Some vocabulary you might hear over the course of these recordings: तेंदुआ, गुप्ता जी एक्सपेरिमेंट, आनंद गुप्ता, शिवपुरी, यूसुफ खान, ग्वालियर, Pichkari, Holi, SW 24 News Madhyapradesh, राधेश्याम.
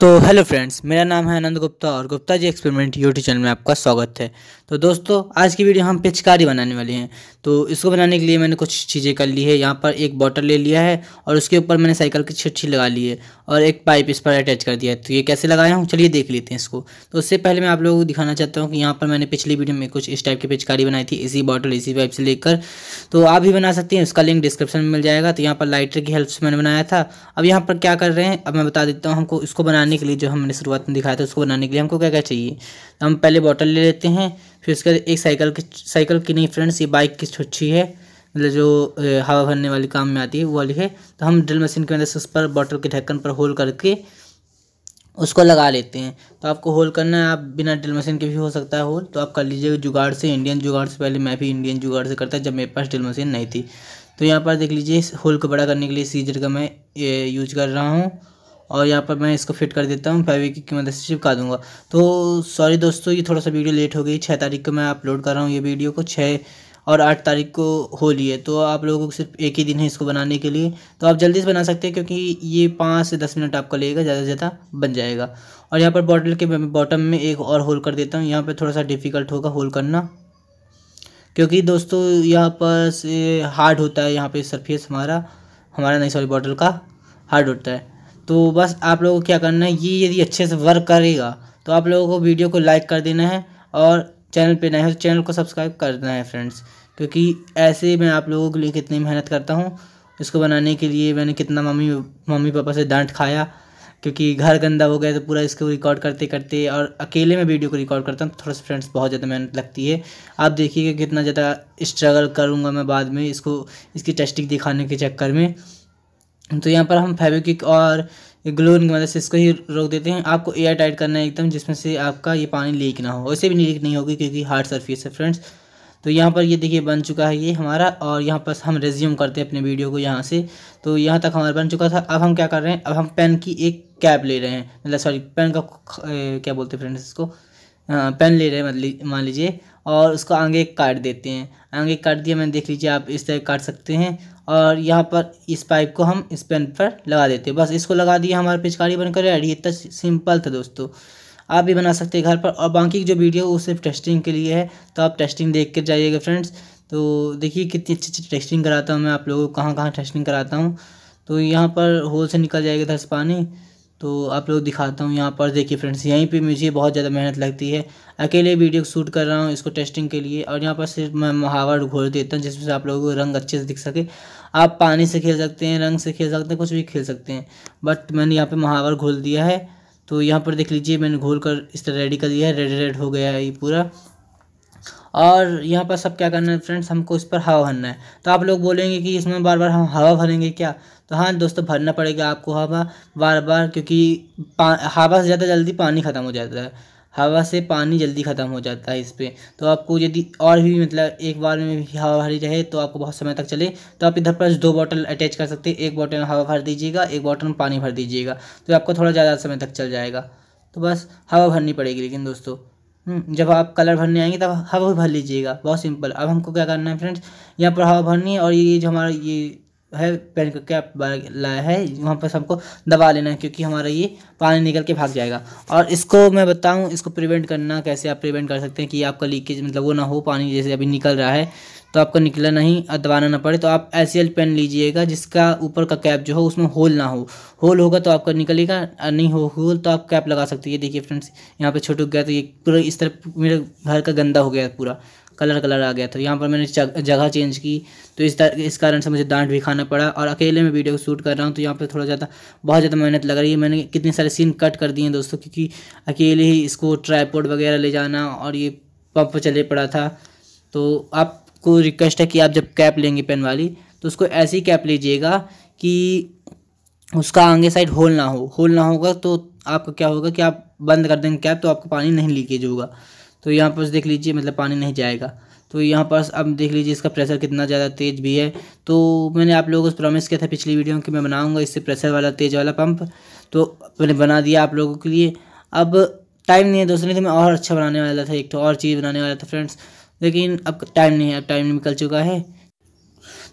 तो hello friends, मेरा नाम है आनंद गुप्ता और गुप्ता जी एक्सपेरिमेंट YouTube channel में आपका स्वागत है। तो दोस्तों, आज की वीडियो हम पिचकारी बनाने वाले हैं। तो इसको बनाने के लिए मैंने कुछ चीज़ें कर ली है। यहाँ पर एक बॉटल ले लिया है और उसके ऊपर मैंने साइकिल की छिट्ठी लगा ली है और एक पाइप इस पर अटैच कर दिया है। तो ये कैसे लगाया हूँ, चलिए देख लेते हैं इसको। तो उससे पहले मैं आप लोगों को दिखाना चाहता हूँ कि यहाँ पर मैंने पिछली वीडियो में कुछ इस टाइप की पिचकारी बनाई थी, इसी बॉटल इसी पाइप से लेकर। तो आप भी बना सकते हैं, उसका लिंक डिस्क्रिप्शन में मिल जाएगा। तो यहाँ पर लाइटर की हेल्प से मैंने बनाया था। अब यहाँ पर क्या कर रहे हैं, अब मैं बता देता हूँ। हमको इसको बनाने के लिए, जो हमने शुरुआत में दिखाया था, उसको बनाने के लिए हमको क्या क्या चाहिए। तो हम पहले बॉटल ले लेते हैं, फिर उसके एक साइकिल की नहीं फ्रेंड्स, ये बाइक की छुट्टी है, मतलब जो हवा भरने वाले काम में आती है वो वाली है। तो हम ड्रिल मशीन की मदद से उस पर बॉटल के ढक्कन पर होल करके उसको लगा लेते हैं। तो आपको होल करना है, आप बिना ड्रिल मशीन के भी हो सकता है होल, तो आप कर लीजिए जुगाड़ से, इंडियन जुगाड़ से। पहले मैं भी इंडियन जुगाड़ से करता जब मेरे पास ड्रिल मशीन नहीं थी। तो यहाँ पर देख लीजिए, होल को बड़ा करने के लिए सीजर का मैं यूज कर रहा हूँ और यहाँ पर मैं इसको फिट कर देता हूँ, फैब्रिक की मदद से चिपका दूंगा। तो सॉरी दोस्तों, ये थोड़ा सा वीडियो लेट हो गई। 6 तारीख को मैं अपलोड कर रहा हूँ ये वीडियो को, 6 और 8 तारीख को होली है। तो आप लोगों को सिर्फ एक ही दिन है इसको बनाने के लिए, तो आप जल्दी से बना सकते हैं क्योंकि ये 5 से 10 मिनट आपको लगेगा, ज़्यादा से ज़्यादा बन जाएगा। और यहाँ पर बॉटल के बॉटम में एक और होल कर देता हूँ। यहाँ पर थोड़ा सा डिफ़िकल्ट होगा होल करना क्योंकि दोस्तों यहाँ पर से हार्ड होता है, यहाँ पर सरफेस हमारा नहीं, सॉरी, बॉटल का हार्ड होता है। तो बस आप लोगों को क्या करना है, ये यदि अच्छे से वर्क करेगा तो आप लोगों को वीडियो को लाइक कर देना है और चैनल पे नए हो तो चैनल को सब्सक्राइब करना है फ्रेंड्स, क्योंकि ऐसे मैं आप लोगों के लिए कितनी मेहनत करता हूँ। इसको बनाने के लिए मैंने कितना मम्मी पापा से डांट खाया क्योंकि घर गंदा हो गया। तो पूरा इसको रिकॉर्ड करते करते, और अकेले मैं वीडियो को रिकॉर्ड करता हूँ, थोड़ा सा फ्रेंड्स बहुत ज़्यादा मेहनत लगती है। आप देखिएगा कितना ज़्यादा स्ट्रगल करूँगा मैं बाद में इसकी टेस्टिंग दिखाने के चक्कर में। तो यहाँ पर हम फैब्रिक और ग्लू गन की मदद से इसको ही रोक देते हैं। आपको एयर टाइट करना है एकदम, जिसमें से आपका ये पानी लीक ना हो। वैसे भी लीक नहीं होगी क्योंकि हार्ड सरफेस है फ्रेंड्स। तो यहाँ पर ये देखिए बन चुका है ये हमारा, और यहाँ पर हम रिज्यूम करते हैं अपने वीडियो को यहाँ से। तो यहाँ तक हमारा बन चुका था। अब हम क्या कर रहे हैं, अब हम पेन की एक कैप ले रहे हैं, मतलब सॉरी पेन का क्या बोलते हैं फ्रेंड्स इसको, पेन ले रहे हैं मतलब मान लीजिए, और उसको आगे काट देते हैं। आगे काट दिया मैंने, देख लीजिए आप इस तरह काट सकते हैं। और यहाँ पर इस पाइप को हम इस पेन पर लगा देते हैं। बस इसको लगा दिया, हमारा पिचकारी बनकर रेडी। इतना सिंपल था दोस्तों, आप भी बना सकते हैं घर पर। और बाकी जो वीडियो वो सिर्फ टेस्टिंग के लिए है, तो आप टेस्टिंग देख कर जाइएगा फ्रेंड्स। तो देखिए कितनी अच्छी अच्छी टेस्टिंग कराता हूँ मैं आप लोगों को, कहाँ कहाँ टेस्टिंग कराता हूँ। तो यहाँ पर होल से निकल जाएगा इधर से पानी, तो आप लोग दिखाता हूँ। यहाँ पर देखिए फ्रेंड्स, यहीं पे मुझे बहुत ज़्यादा मेहनत लगती है, अकेले वीडियो शूट कर रहा हूँ इसको टेस्टिंग के लिए। और यहाँ पर सिर्फ मैं मुहावर घोल देता हूँ जिसमें से आप लोगों को रंग अच्छे से दिख सके। आप पानी से खेल सकते हैं, रंग से खेल सकते हैं, कुछ भी खेल सकते हैं, बट मैंने यहाँ पर मुहावर घोल दिया है। तो यहाँ पर देख लीजिए मैंने घोल कर इस तरह रेडी कर दिया है, रेड हो गया है ये पूरा। और यहाँ पर सब क्या करना है फ्रेंड्स, हमको इस पर हवा भरना है। तो आप लोग बोलेंगे कि इसमें बार बार हम हवा भरेंगे क्या, तो हाँ दोस्तों भरना पड़ेगा आपको हवा बार बार, क्योंकि हवा से ज़्यादा जल्दी पानी ख़त्म हो जाता है, हवा से पानी जल्दी ख़त्म हो जाता है इस पर। तो आपको यदि और भी मतलब एक बार में भी हवा भरी रहे तो आपको बहुत समय तक चले, तो आप इधर पर 2 बॉटल अटैच कर सकते हैं। एक बॉटल में हवा भर दीजिएगा, एक बॉटल में पानी भर दीजिएगा, तो आपको थोड़ा ज़्यादा समय तक चल जाएगा। तो बस हवा भरनी पड़ेगी, लेकिन दोस्तों जब आप कलर भरने आएंगे तब हवा भी भर लीजिएगा, बहुत सिंपल। अब हमको क्या करना है फ्रेंड्स, यहाँ पर हवा भरनी है और ये जो हमारा ये है पेन का कैप लाया है, वहाँ पर हमको दबा लेना है क्योंकि हमारा ये पानी निकल के भाग जाएगा। और इसको मैं बताऊँ, इसको प्रिवेंट करना कैसे आप प्रिवेंट कर सकते हैं कि आपका लीकेज मतलब वो ना हो, पानी जैसे अभी निकल रहा है तो आपका निकला नहीं और दबाना ना पड़े। तो आप ऐसी पेन लीजिएगा जिसका ऊपर का कैप जो हो उसमें होल ना हो, होल होगा तो आपका निकलेगा, नहीं हो होल तो आप कैप लगा सकते हैं। देखिए फ्रेंड्स यहाँ पे छुटक गया, तो ये पूरा इस तरह मेरे घर का गंदा हो गया, पूरा कलर आ गया था। यहाँ पर मैंने जगह चेंज की, तो इस कारण से मुझे डांट भी खाना पड़ा और अकेले में वीडियो को शूट कर रहा हूँ। तो यहाँ पर थोड़ा ज़्यादा बहुत ज़्यादा मेहनत लग रही है। मैंने कितने सारे सीन कट कर दिए हैं दोस्तों, क्योंकि अकेले ही इसको ट्राइपॉड वगैरह ले जाना और ये पंप चले पड़ा था। तो आपको रिक्वेस्ट है कि आप जब कैप लेंगे पेन वाली, तो उसको ऐसी कैप लीजिएगा कि उसका आगे साइड होल ना हो, होल ना होगा तो आपका क्या होगा कि आप बंद कर देंगे कैप तो आपको पानी नहीं लीकेज होगा। तो यहाँ पर देख लीजिए मतलब पानी नहीं जाएगा। तो यहाँ पर अब देख लीजिए इसका प्रेशर कितना ज़्यादा तेज़ भी है। तो मैंने आप लोगों को प्रॉमिस किया था पिछली वीडियो में कि मैं बनाऊंगा इससे प्रेशर वाला तेज़ वाला पंप, तो मैंने बना दिया आप लोगों के लिए। अब टाइम नहीं है दोस्तों, नहीं तो मैं और अच्छा बनाने वाला था, एक तो और चीज़ बनाने वाला था फ्रेंड्स, लेकिन अब टाइम नहीं है, अब टाइम निकल चुका है।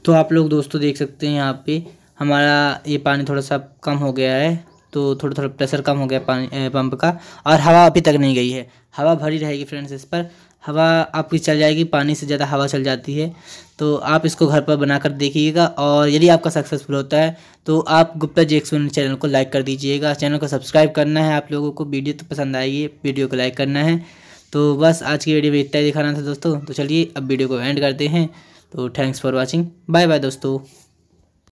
तो आप लोग दोस्तों देख सकते हैं यहाँ पर हमारा ये पानी थोड़ा सा कम हो गया है, तो थोड़ा थोड़ा प्रेशर कम हो गया पानी पंप का, और हवा अभी तक नहीं गई है, हवा भरी रहेगी फ्रेंड्स। इस पर हवा आपकी चल जाएगी, पानी से ज़्यादा हवा चल जाती है। तो आप इसको घर पर बनाकर देखिएगा, और यदि आपका सक्सेसफुल होता है तो आप गुप्ता जी एक्सपेरिमेंट चैनल को लाइक कर दीजिएगा, चैनल को सब्सक्राइब करना है। आप लोगों को वीडियो तो पसंद आएगी, वीडियो को लाइक करना है। तो बस आज की वीडियो में इतना ही दिखाना था दोस्तों। तो चलिए अब वीडियो को एंड करते हैं। तो thanks for watching, bye bye दोस्तों।